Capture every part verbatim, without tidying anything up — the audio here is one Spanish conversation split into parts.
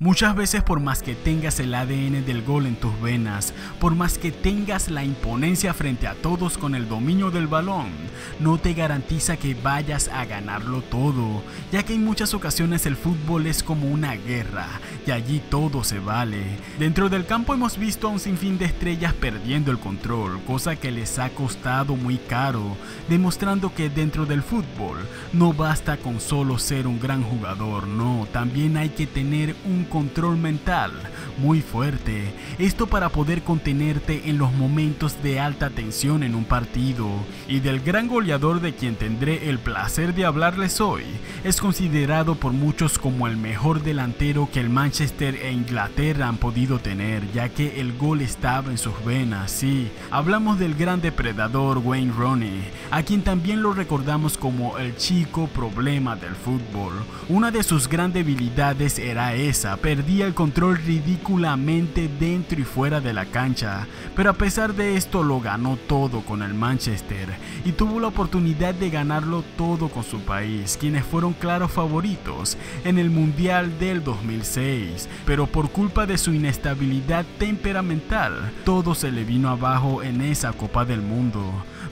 Muchas veces, por más que tengas el A D N del gol en tus venas, por más que tengas la imponencia frente a todos con el dominio del balón, no te garantiza que vayas a ganarlo todo, ya que en muchas ocasiones el fútbol es como una guerra y allí todo se vale. Dentro del campo hemos visto a un sinfín de estrellas perdiendo el control, cosa que les ha costado muy caro, demostrando que dentro del fútbol no basta con solo ser un gran jugador, no, también hay que tener un control mental muy fuerte, esto para poder contenerte en los momentos de alta tensión en un partido. Y del gran goleador, de quien tendré el placer de hablarles hoy, es considerado por muchos como el mejor delantero que el Manchester e Inglaterra han podido tener, ya que el gol estaba en sus venas. Sí, hablamos del gran depredador Wayne Rooney, a quien también lo recordamos como el chico problema del fútbol. Una de sus grandes debilidades era esa, perdía el control ridículo dentro y fuera de la cancha, pero a pesar de esto lo ganó todo con el Manchester y tuvo la oportunidad de ganarlo todo con su país, quienes fueron claros favoritos en el Mundial del dos mil seis, pero por culpa de su inestabilidad temperamental todo se le vino abajo en esa Copa del Mundo.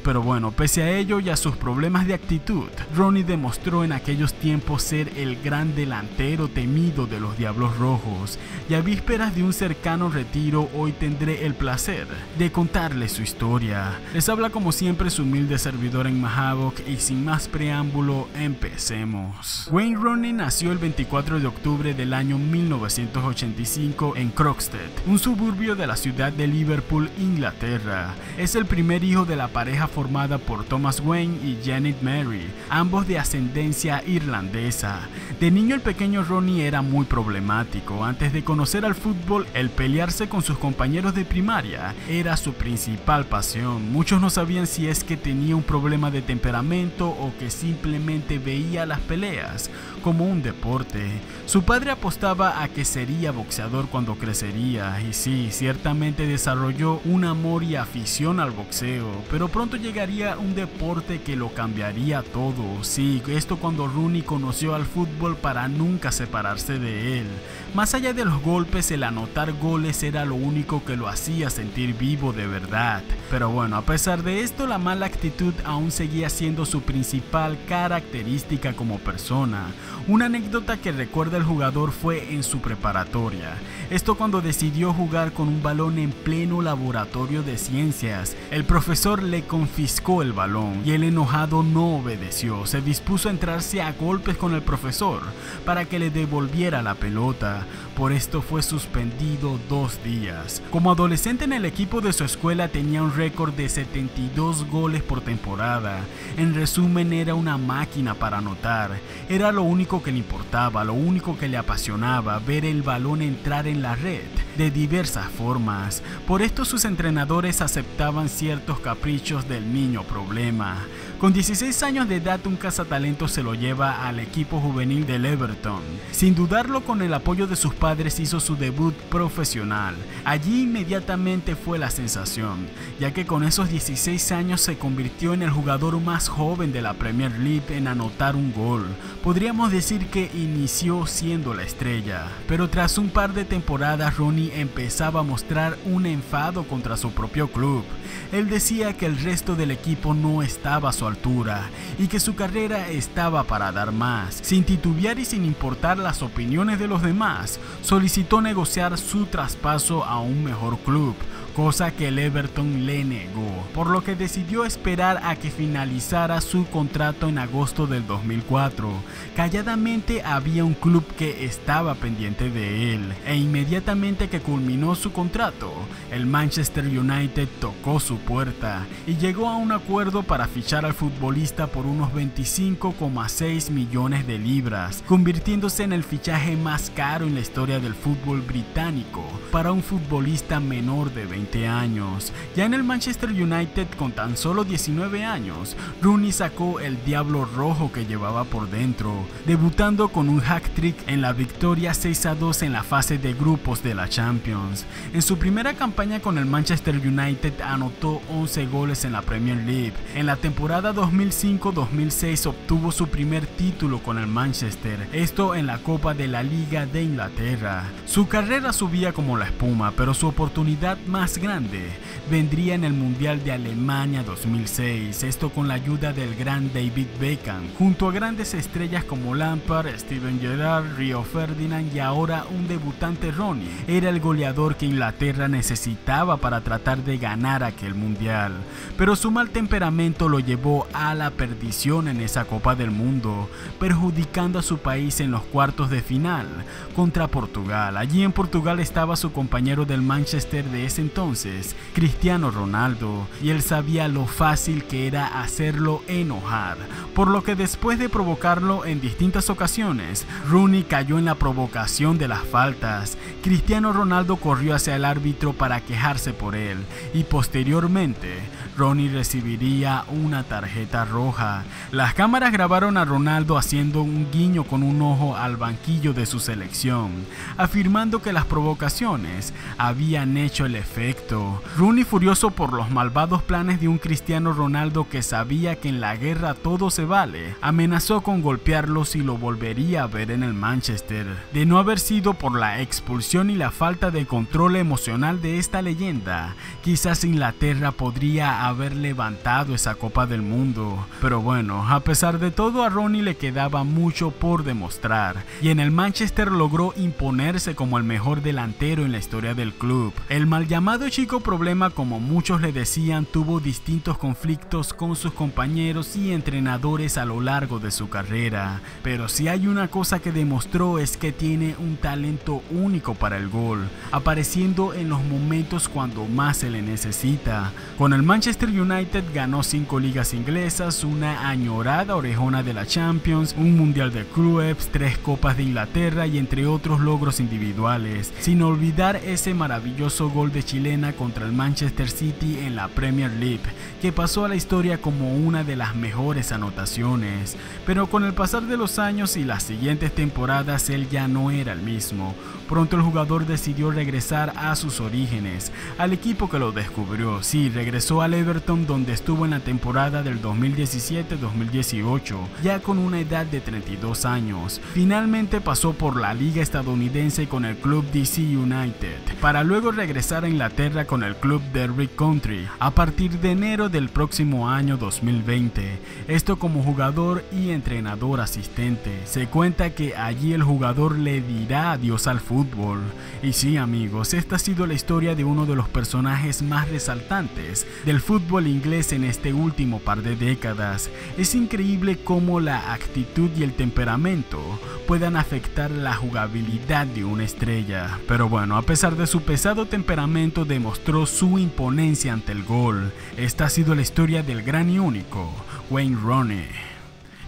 Pero bueno, pese a ello y a sus problemas de actitud, Rooney demostró en aquellos tiempos ser el gran delantero temido de los Diablos Rojos, y a vísperas de un cercano retiro hoy tendré el placer de contarles su historia. Les habla como siempre su humilde servidor en Mahavok, y sin más preámbulo, empecemos. Wayne Rooney nació el veinticuatro de octubre del año mil novecientos ochenta y cinco en Croxted, un suburbio de la ciudad de Liverpool, Inglaterra. Es el primer hijo de la pareja formada por Thomas Wayne y Janet Mary, ambos de ascendencia irlandesa. De niño, el pequeño Rooney era muy problemático. Antes de conocer al fútbol, el pelearse con sus compañeros de primaria era su principal pasión. Muchos no sabían si es que tenía un problema de temperamento o que simplemente veía las peleas como un deporte. Su padre apostaba a que sería boxeador cuando crecería, y sí, ciertamente desarrolló un amor y afición al boxeo, pero pronto llegaría un deporte que lo cambiaría todo. Sí, esto cuando Rooney conoció al fútbol para nunca separarse de él. Más allá de los golpes, el anotar goles era lo único que lo hacía sentir vivo de verdad. Pero bueno, a pesar de esto, la mala actitud aún seguía siendo su principal característica como persona. Una anécdota que recuerda el jugador fue en su preparatoria, esto cuando decidió jugar con un balón en pleno laboratorio de ciencias. El profesor le confiscó el balón y el enojado no obedeció, se dispuso a entrarse a golpes con el profesor para que le devolviera la pelota. Por esto fue suspendido dos días. Como adolescente, en el equipo de su escuela tenía un récord de setenta y dos goles por temporada. En resumen, era una máquina para anotar, era lo único que le importaba, lo único que le apasionaba, ver el balón entrar en la red de diversas formas. Por esto sus entrenadores aceptaban ciertos caprichos del niño problema. Con dieciséis años de edad, un cazatalento se lo lleva al equipo juvenil del Everton. Sin dudarlo, con el apoyo de sus padres hizo su debut profesional. Allí inmediatamente fue la sensación, ya que con esos dieciséis años se convirtió en el jugador más joven de la Premier League en anotar un gol. Podríamos decir que inició siendo la estrella, pero tras un par de temporadas Rooney empezaba a mostrar un enfado contra su propio club. Él decía que el resto del equipo no estaba a su altura y que su carrera estaba para dar más. Sin titubear y sin importar las opiniones de los demás, solicitó negociar su traspaso a un mejor club, cosa que el Everton le negó, por lo que decidió esperar a que finalizara su contrato en agosto del dos mil cuatro. Calladamente había un club que estaba pendiente de él, e inmediatamente que culminó su contrato, el Manchester United tocó su puerta y llegó a un acuerdo para fichar al futbolista por unos veinticinco coma seis millones de libras, convirtiéndose en el fichaje más caro en la historia del fútbol británico para un futbolista menor de veinte veinte años. Ya en el Manchester United, con tan solo diecinueve años, Rooney sacó el diablo rojo que llevaba por dentro, debutando con un hat-trick en la victoria seis a dos en la fase de grupos de la Champions. En su primera campaña con el Manchester United anotó once goles en la Premier League. En la temporada dos mil cinco dos mil seis obtuvo su primer título con el Manchester, esto en la Copa de la Liga de Inglaterra. Su carrera subía como la espuma, pero su oportunidad más grande vendría en el Mundial de Alemania dos mil seis, esto con la ayuda del gran David Beckham, junto a grandes estrellas como Lampard, Steven Gerrard, Rio Ferdinand y ahora un debutante Rooney. Era el goleador que Inglaterra necesitaba para tratar de ganar aquel Mundial, pero su mal temperamento lo llevó a la perdición en esa Copa del Mundo, perjudicando a su país en los cuartos de final contra Portugal. Allí en Portugal estaba su compañero del Manchester de ese entonces, Cristiano Ronaldo, y él sabía lo fácil que era hacerlo enojar, por lo que después de provocarlo en distintas ocasiones, Rooney cayó en la provocación de las faltas. Cristiano Ronaldo corrió hacia el árbitro para quejarse por él y posteriormente Rooney recibiría una tarjeta roja. Las cámaras grabaron a Ronaldo haciendo un guiño con un ojo al banquillo de su selección, afirmando que las provocaciones habían hecho el efecto. Rooney, furioso por los malvados planes de un Cristiano Ronaldo que sabía que en la guerra todo se vale, amenazó con golpearlo si lo volvería a ver en el Manchester. De no haber sido por la expulsión y la falta de control emocional de esta leyenda, quizás Inglaterra podría haber levantado esa Copa del Mundo. Pero bueno, a pesar de todo, a Rooney le quedaba mucho por demostrar, y en el Manchester logró imponerse como el mejor delantero en la historia del club. El mal llamado chico problema, como muchos le decían, tuvo distintos conflictos con sus compañeros y entrenadores a lo largo de su carrera, pero si hay una cosa que demostró es que tiene un talento único para el gol, apareciendo en los momentos cuando más se le necesita. Con el Manchester United ganó cinco ligas inglesas, una añorada orejona de la Champions, un mundial de clubes, tres copas de Inglaterra y entre otros logros individuales, sin olvidar ese maravilloso gol de chilena contra el Manchester City en la Premier League, que pasó a la historia como una de las mejores anotaciones. Pero con el pasar de los años y las siguientes temporadas, él ya no era el mismo. Pronto el jugador decidió regresar a sus orígenes, al equipo que lo descubrió. Sí, regresó al Everton, donde estuvo en la temporada del dos mil diecisiete dos mil dieciocho, ya con una edad de treinta y dos años. Finalmente pasó por la liga estadounidense con el club D C United, para luego regresar a Inglaterra con el club Derby County a partir de enero del próximo año dos mil veinte, esto como jugador y entrenador asistente. Se cuenta que allí el jugador le dirá adiós al fútbol. Y sí, amigos, esta ha sido la historia de uno de los personajes más resaltantes del fútbol inglés en este último par de décadas. Es increíble cómo la actitud y el temperamento puedan afectar la jugabilidad de una estrella. Pero bueno, a pesar de su pesado temperamento, demostró su imponencia ante el gol. Esta ha sido la historia del gran y único Wayne Rooney.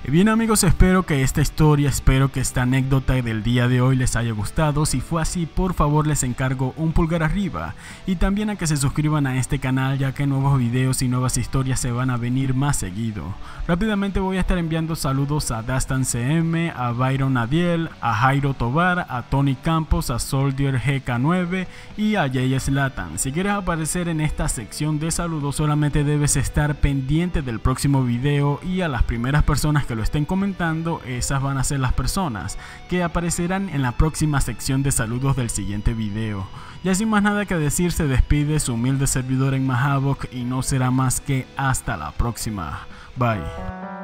Bien, amigos, espero que esta historia, espero que esta anécdota del día de hoy les haya gustado. Si fue así, por favor les encargo un pulgar arriba y también a que se suscriban a este canal, ya que nuevos videos y nuevas historias se van a venir más seguido. Rápidamente voy a estar enviando saludos a Dastan C M, a Byron Adiel, a Jairo Tobar, a Tony Campos, a Soldier G K nueve y a Jay Slatan. Si quieres aparecer en esta sección de saludos, solamente debes estar pendiente del próximo video, y a las primeras personas que lo estén comentando, esas van a ser las personas que aparecerán en la próxima sección de saludos del siguiente video. Ya sin más nada que decir, se despide su humilde servidor en Mahavok, y no será más que hasta la próxima. Bye.